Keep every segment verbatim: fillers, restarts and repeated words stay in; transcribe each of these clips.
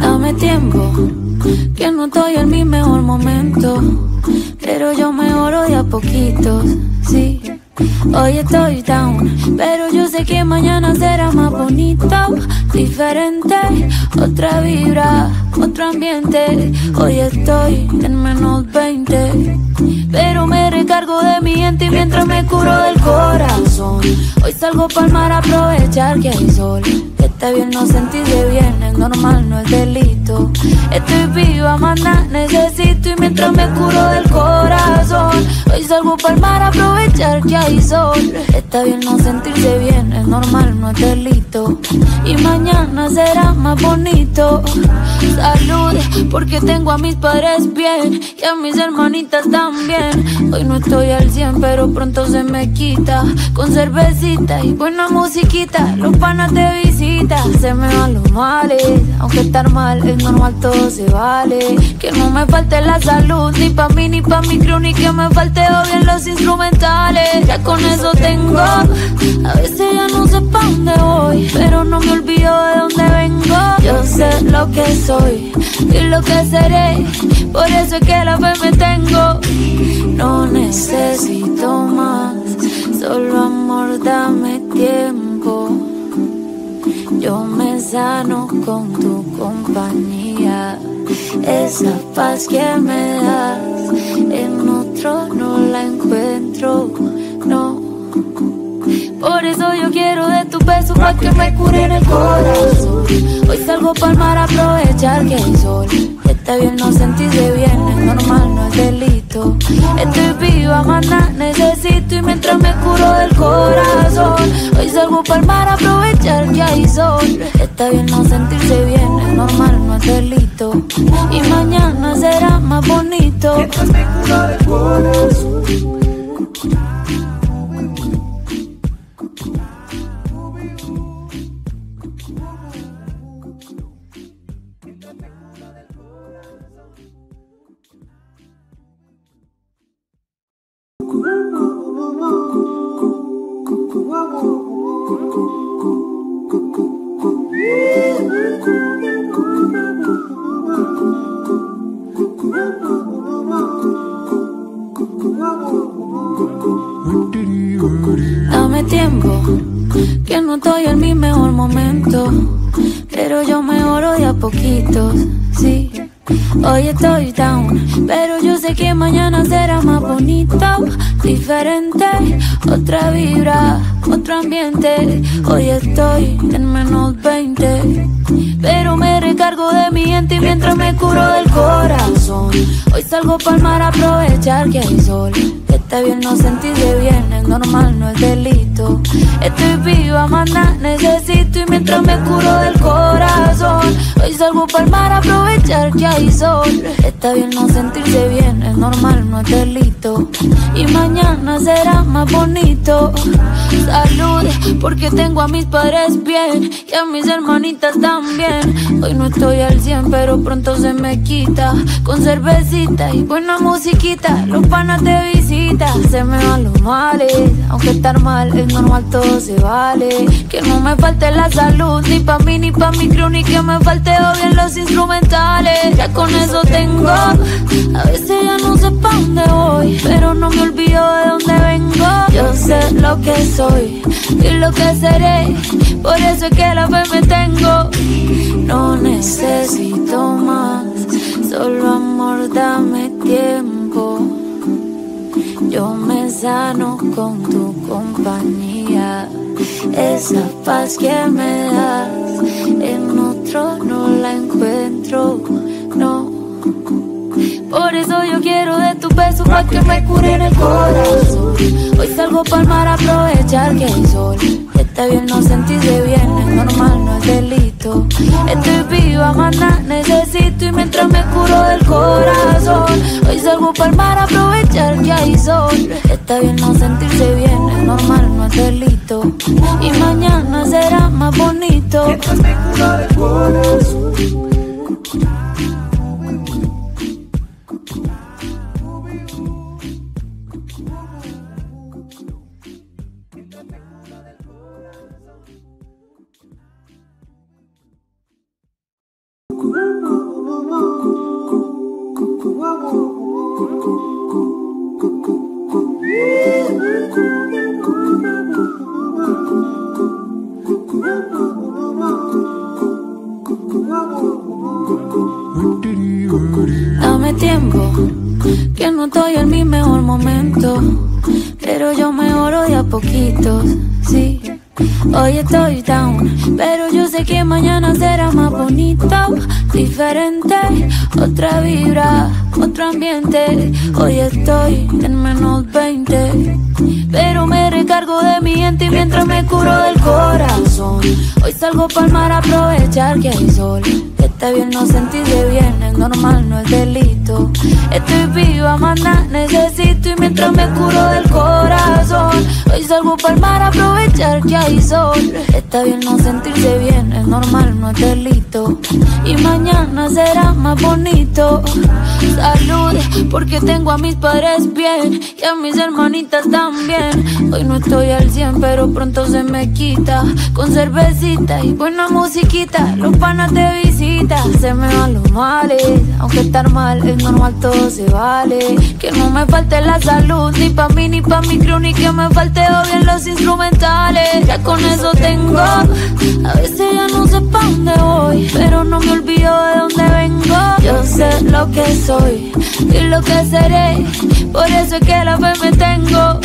Dame tiempo, que no estoy en mi mejor momento, pero yo mejoro de a poquitos, sí. Hoy estoy down, pero yo sé que mañana será más bonito, diferente, otra vibra, otro ambiente. Hoy estoy en menos veinte, pero me recargo de mi gente mientras me curo del corazón. Hoy salgo pa'l mar a aprovechar que hay sol. Que está bien no sentirse bien, es normal, no es delito. Estoy viva, más nada necesito y mientras me curo del corazón. Hoy salgo pa'l mar a aprovechar que hay sol. Está bien no sentirse bien, es normal, no es delito. Y mañana será más bonito. Salud, porque tengo a mis padres bien y a mis hermanitas también. Hoy no estoy al cien, pero pronto se me quita. Con cervecita y buena musiquita, los panas de visita. Se me van los males, aunque estar mal es normal, todo se vale. Que no me falte la salud, ni pa' mí ni pa' mi crew, ni que me falte Ovy en los instrumentales. Ya con eso tengo, a veces ya no sé pa' dónde voy, pero no me olvido de dónde vengo. Yo sé lo que soy y lo que seré, por eso es que la fe me tengo. No necesito más, solo amor, dame tiempo. Yo me sano con tu compañía, esa paz que me das, en otro no la encuentro, no. Por eso yo quiero de tu beso pa' que me cure en el corazón. Hoy salgo pa'l mar a aprovechar que hay sol. Está bien no sentirse bien, es normal, no es delito. Estoy viva, más nada necesito y mientras me curo del corazón. Hoy salgo pa'l mar a aprovechar que hay sol. Está bien no sentirse bien, es normal, no es delito. Y mañana será más bonito. Mientras me curo del corazón. Dame tiempo, que no estoy en mi mejor momento, pero yo mejoro de a poquitos, sí. Hoy estoy down, pero yo sé que mañana será más bonito, diferente, otra vibra, otro ambiente. Hoy estoy en menos veinte, pero me recargo de mi gente mientras me curo del corazón. Hoy salgo pa'l mar a aprovechar que hay sol. Está bien no sentirse bien, es normal, no es delito. Estoy viva, más nada necesito y mientras me curo del corazón. Hoy salgo pa'l mar a aprovechar que hay sol. Está bien no sentirse bien, es normal, no es delito. Y mañana será más bonito. Salud, porque tengo a mis padres bien y a mis hermanitas también. Hoy no estoy al cien, pero pronto se me quita. Con cervecita y buena musiquita, los panas de visita. Se me van los males, aunque estar mal es normal, todo se vale. Que no me falte la salud, ni pa' mí ni pa' mi crew, ni que me falte Ovy en los instrumentales. Ya con eso tengo, a veces ya no sé pa' dónde voy, pero no me olvido de dónde vengo. Yo sé lo que soy y lo que seré, por eso es que la fe me tengo. No necesito más, solo amor, dame tiempo. Yo me sano con tu compañía, esa paz que me das, en otro no la encuentro, no. Por eso yo quiero de tu beso pa' que me cure en el corazón. Hoy salgo pa'l mar a aprovechar que hay sol. Está bien no sentirse bien, es normal, no es delito. Estoy viva, más nada necesito y mientras me curo del corazón. Hoy salgo pa'l mar a aprovechar que hay sol. Está bien no sentirse bien, es normal, no es delito. Y mañana será más bonito. Mientras me curo del corazón. Dame tiempo, que no estoy en mi mejor momento, pero yo mejoro de a poquitos, sí. Hoy estoy down, pero yo sé que mañana será más bonito, diferente, otra vibra, otro ambiente. Hoy estoy en menos veinte, pero me recargo de mi gente mientras me curo del corazón. Hoy salgo pa'l mar a aprovechar que hay sol. Que está bien no sentirse bien, es normal, no es delito. Estoy viva, más nada necesito y mientras me curo del corazón. Hoy salgo pa'l mar a aprovechar que hay sol. Está bien no sentirse bien, es normal, no es delito. Y mañana será más bonito. Salud, porque tengo a mis padres bien y a mis hermanitas también. Hoy no estoy al cien, pero pronto se me quita. Con cervecita y buena musiquita, los panas te visitan. Se me van los males, aunque estar mal es normal, todo se vale. Que no me falte la salud, ni pa' mí ni pa' mi crew, ni que me falte Ovy en los instrumentales. Ya con eso tengo, a veces ya no sé pa' dónde voy, pero no me olvido de dónde vengo. Yo sé lo que soy y lo que seré, por eso es que la fe me tengo.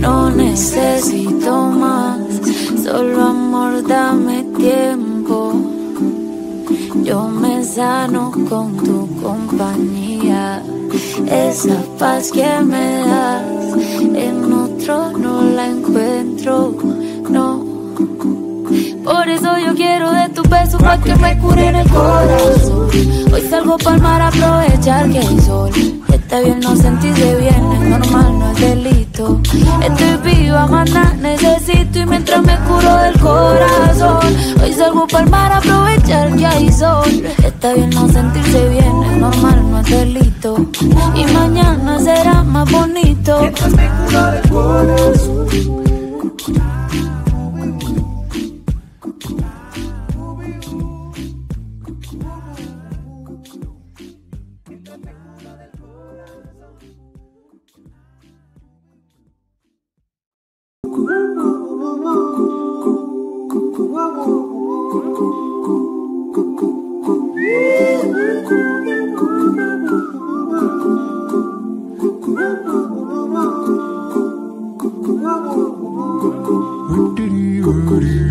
No necesito más, solo amor, dame tiempo. Yo me sano con tu compañía, esa paz que me das, en otro no la encuentro, no. Por eso yo quiero de tu beso pa' que me cure en el corazón. Hoy salgo pa'l mar a aprovechar que hay sol. Está bien no sentirse bien, es normal, no es delito. Estoy viva, más nada necesito y mientras me curo del corazón. Hoy salgo pa'l mar a aprovechar que hay sol. Está bien no sentirse bien, es normal, no es delito. Y mañana será más bonito. Mientras me curo del corazón.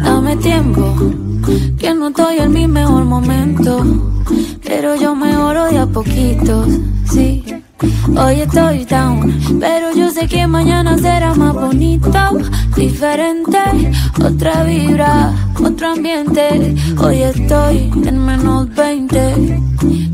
Dame tiempo, que no estoy en mi mejor momento, pero yo mejoro de a poquitos, sí. Hoy estoy down, pero yo sé que mañana será más bonito, diferente, otra vibra, otro ambiente. Hoy estoy en menos veinte,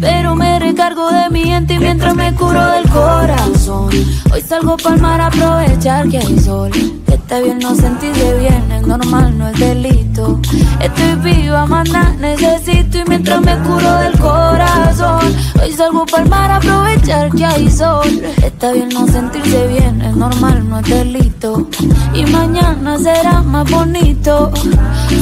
pero me recargo de mi gente mientras me curo del corazón. Hoy salgo pa'l mar a aprovechar que hay sol. Está bien no sentirse bien, es normal, no es delito. Estoy viva, más nada necesito y mientras me curo del corazón. Hoy salgo pa'l mar a aprovechar que hay sol. Está bien no sentirse bien, es normal, no es delito. Y mañana será más bonito.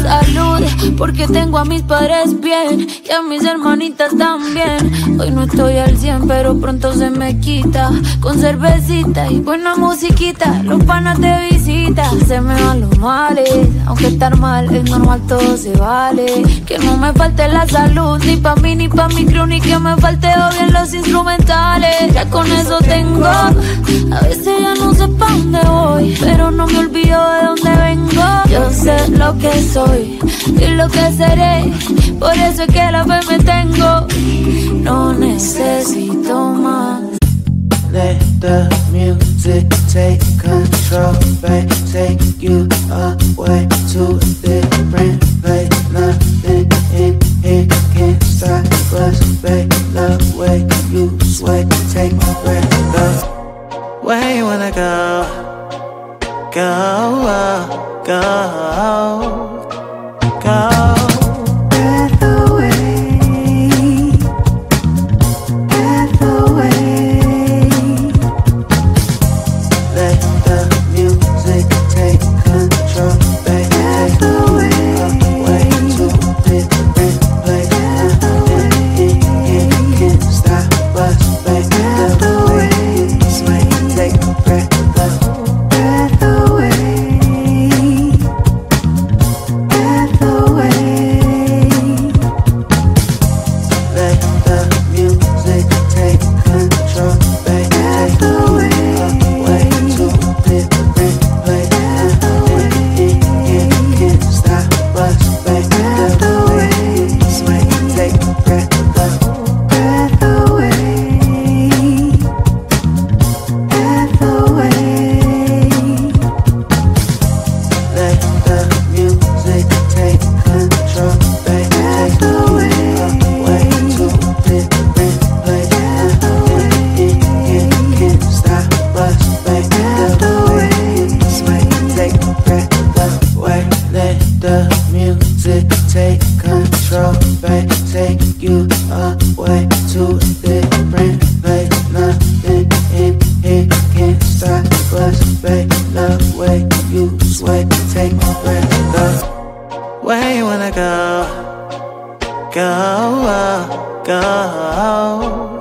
Salud, porque tengo a mis padres bien y a mis hermanitas también. Hoy no estoy al cien, pero pronto se me quita. Con cervecita y buena musiquita, los panas te visitan. Se me van los males, aunque estar mal es normal, todo se vale. Que no me falte la salud, ni pa' mí ni pa' mi crew, ni que me falte Ovy en los instrumentales. Ya con eso tengo, a veces ya no sé pa' dónde voy, pero no me olvido de dónde vengo. Yo sé lo que soy y lo que seré, por eso es que la fe me tengo. No necesito más. Let the music take control, babe. Take you away to a different place. Nothing in here can stop us, babe. Love way you sway, take my breath. Love, where you wanna go? Go, go, go. Take control, baby. Take away. go, go, go.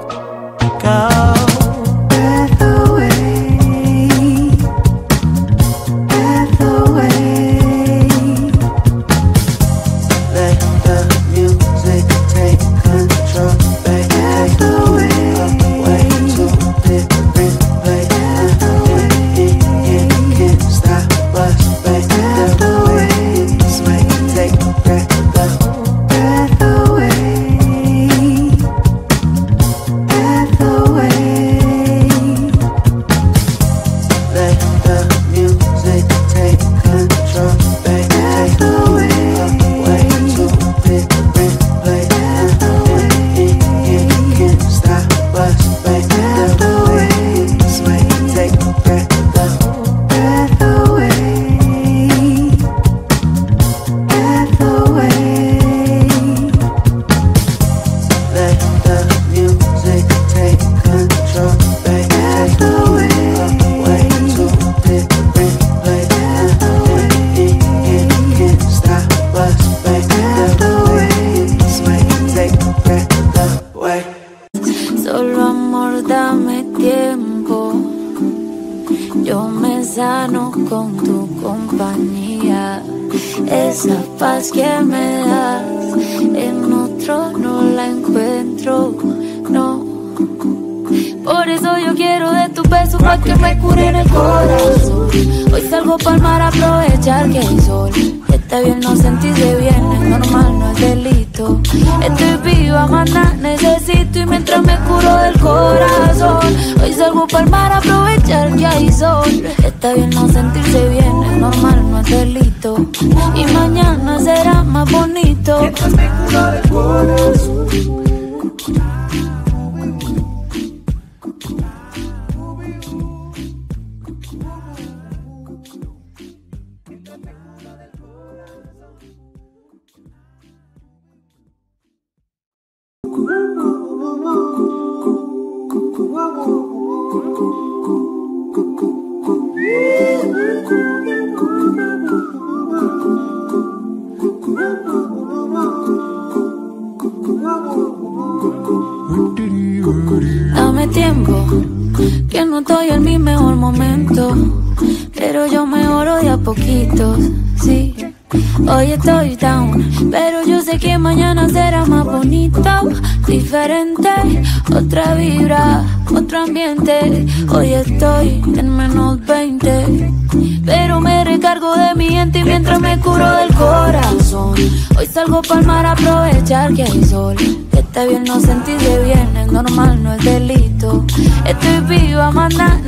Está bien no sentirse bien, es normal, no es delito. Y mañana será más bonito. Hoy estoy down, pero yo sé que mañana será más bonito, diferente, otra vibra, otro ambiente. Hoy estoy en menos veinte, pero me recargo de mi gente mientras me curo del corazón. Hoy salgo pa'l mar a aprovechar que hay sol. Está bien no sentirse bien, es normal, no es delito. Estoy viva, más nada.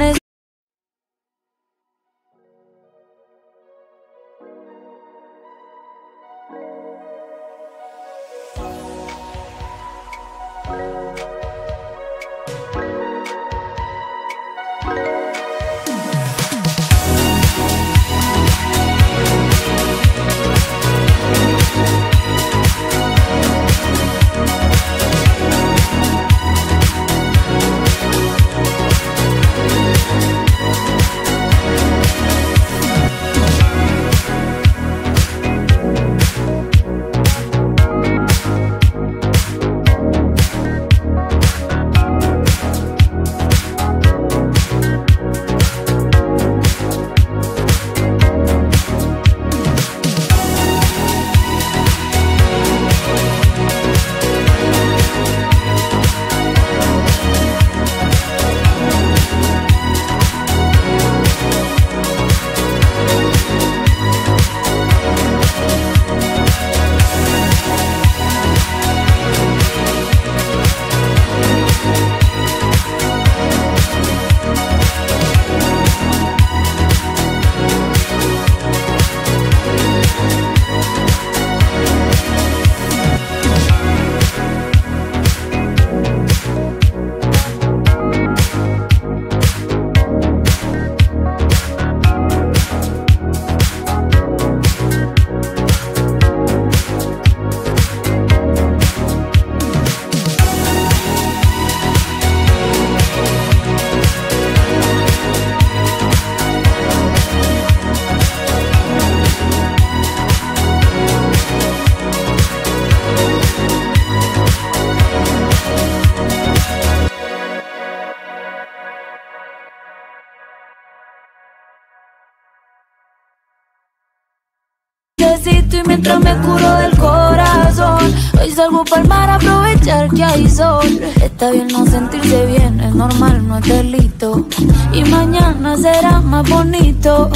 estoy mientras me curo del corazón. Hoy salgo pa'l mar a aprovechar que hay sol. Está bien no sentirse bien, es normal, no es delito. Y mañana será más bonito.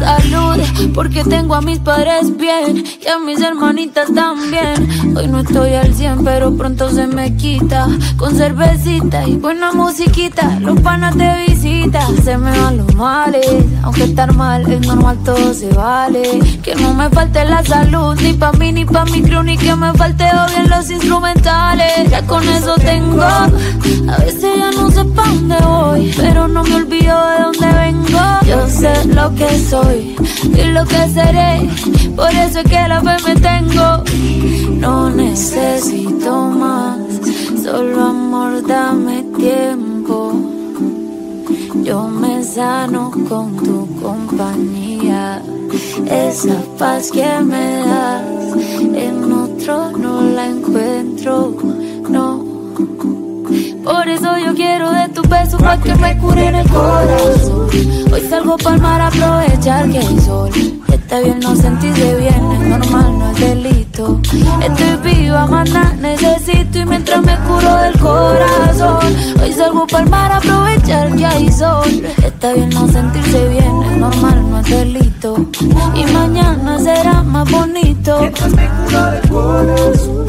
Salud, porque tengo a mis padres bien y a mis hermanitas también. Hoy no estoy al cien, pero pronto se me quita. Con cervecita y buena musiquita, los panas te visitan. Se me van los males, aunque estar mal es normal, todo se vale. Que no me falte la salud, ni pa' mí, ni pa' mi crew, ni que me falte Ovy en los instrumentales. Ya con eso tengo, a veces ya no sé pa' dónde voy, pero no me olvido de dónde vengo. Yo sé lo que soy y lo que seré, por eso es que la fe me tengo. No necesito más, solo amor, dame tiempo. Yo me sano con tu compañía, esa paz que me das, en otro no la encuentro, no. Por eso yo quiero de tu beso pa' que me cure en el corazón. Hoy salgo pa'l mar a aprovechar que hay sol. Está bien no sentirse bien, es normal, no es delito. Estoy viva, maná, necesito, y mientras me curo del corazón. Hoy salgo pa'l mar a aprovechar que hay sol. Está bien no sentirse bien, es normal, no es delito. Y mañana será más bonito. Mientras me curo del corazón.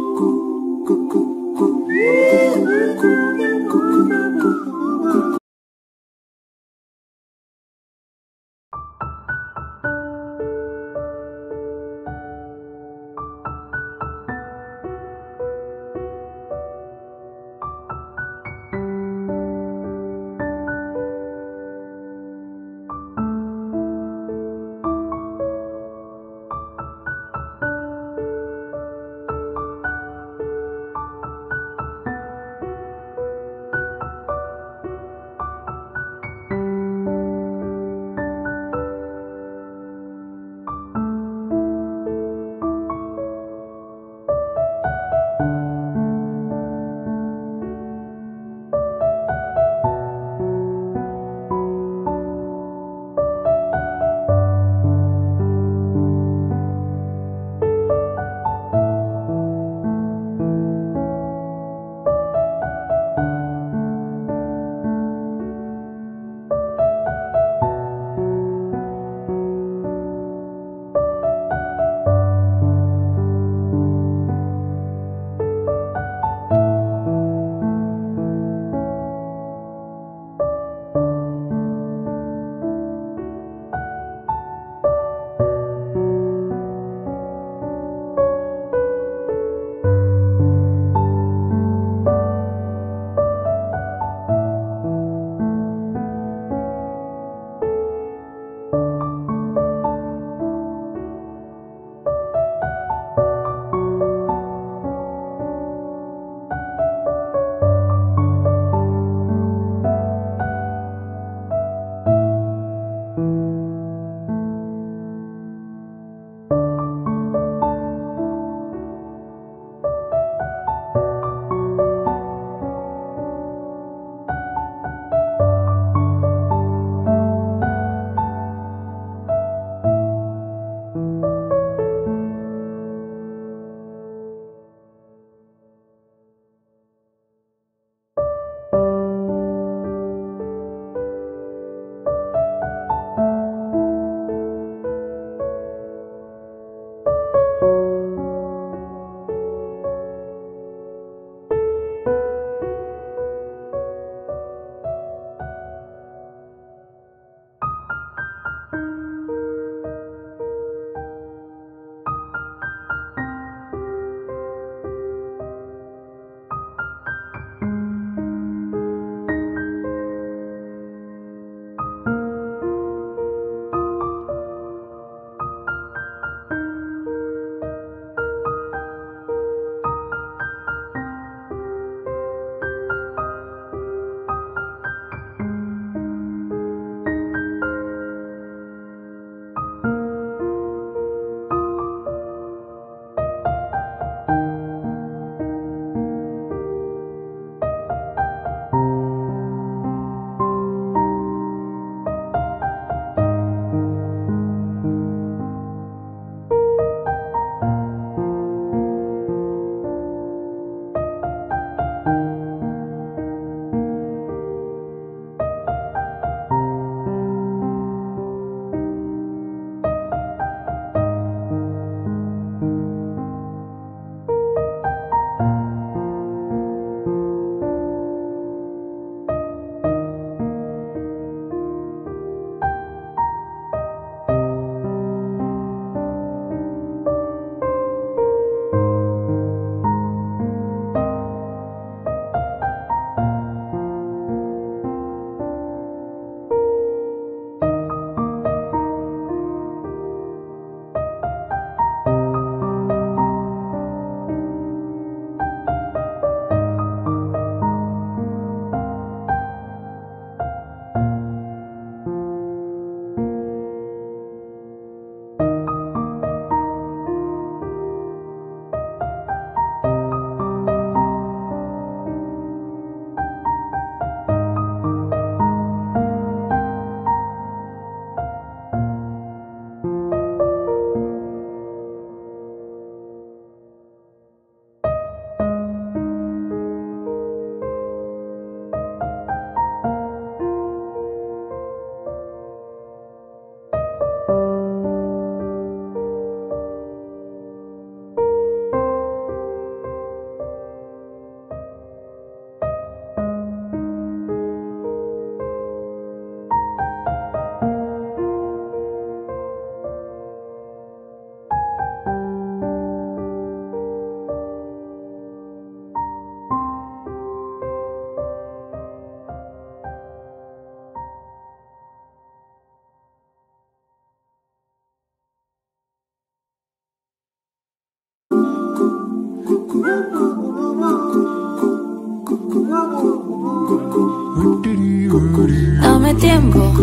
dame tiempo,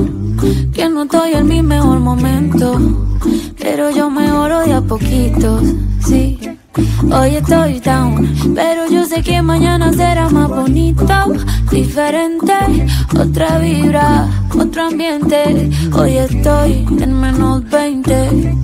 que no estoy en mi mejor momento, pero yo mejoro de a poquitos, sí. Hoy estoy down, pero yo sé que mañana será más bonito, diferente, otra vibra, otro ambiente. Hoy estoy en menos veinte.